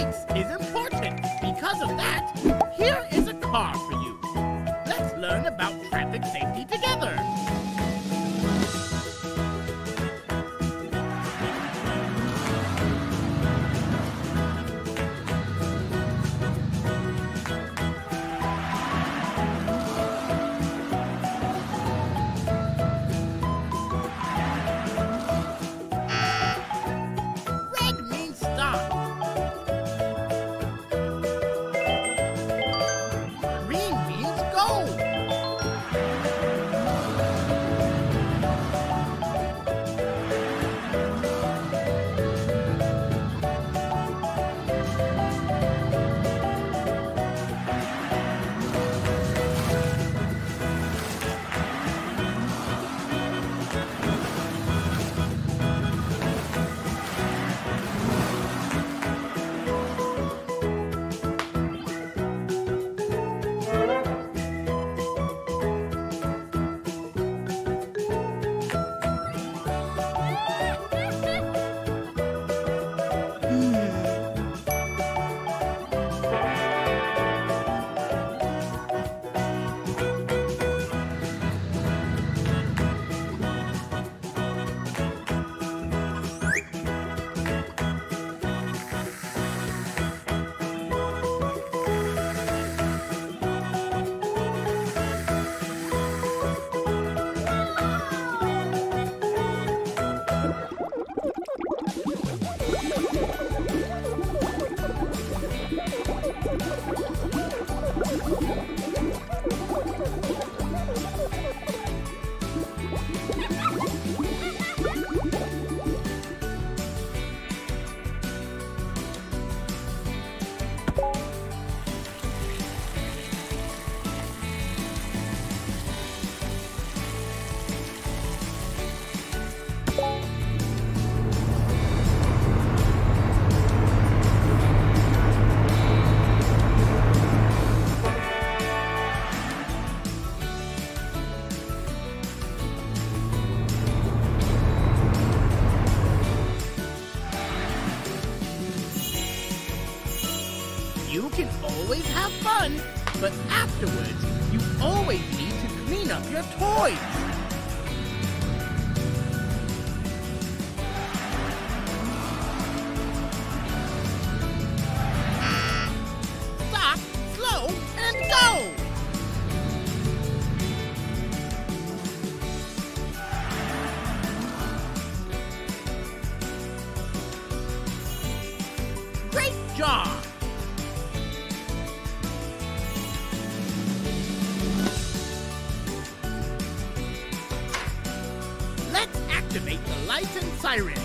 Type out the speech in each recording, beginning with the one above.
makes is important. Because of that, here is a car for you. Let's learn about traffic safety together. You can always have fun, but afterwards, you always need to clean up your toys. Activate the lights and sirens.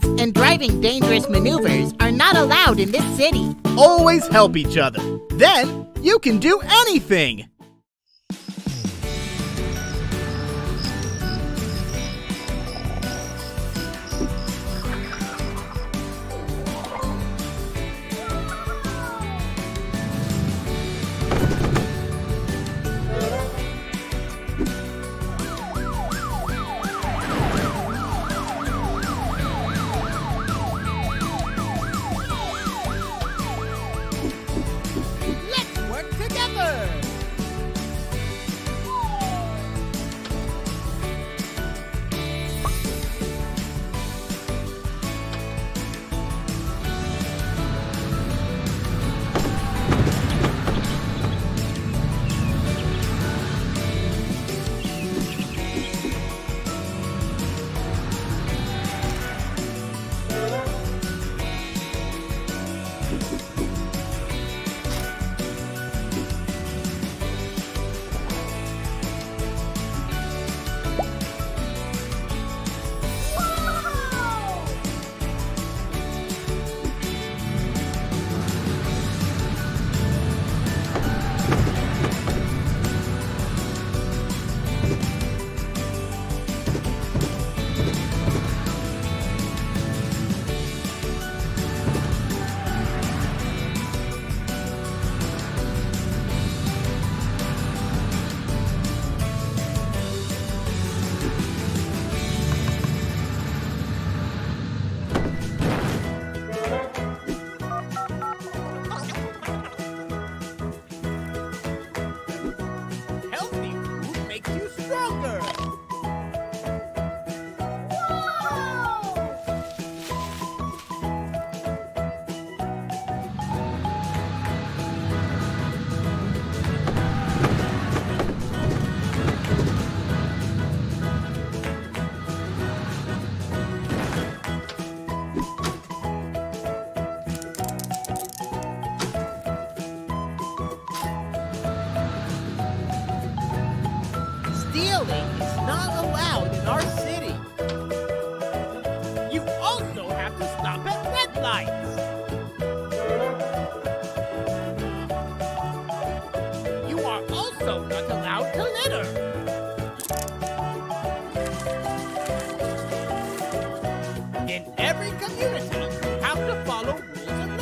violence and driving dangerous maneuvers are not allowed in this city. Always help each other. Then you can do anything. In every community, you have to follow rules and